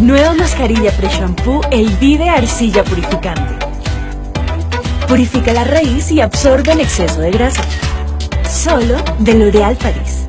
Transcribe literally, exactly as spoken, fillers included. Nueva mascarilla pre-shampoo Elvive Arcilla Purificante. Purifica la raíz y absorbe el exceso de grasa. Solo de L'Oréal Paris.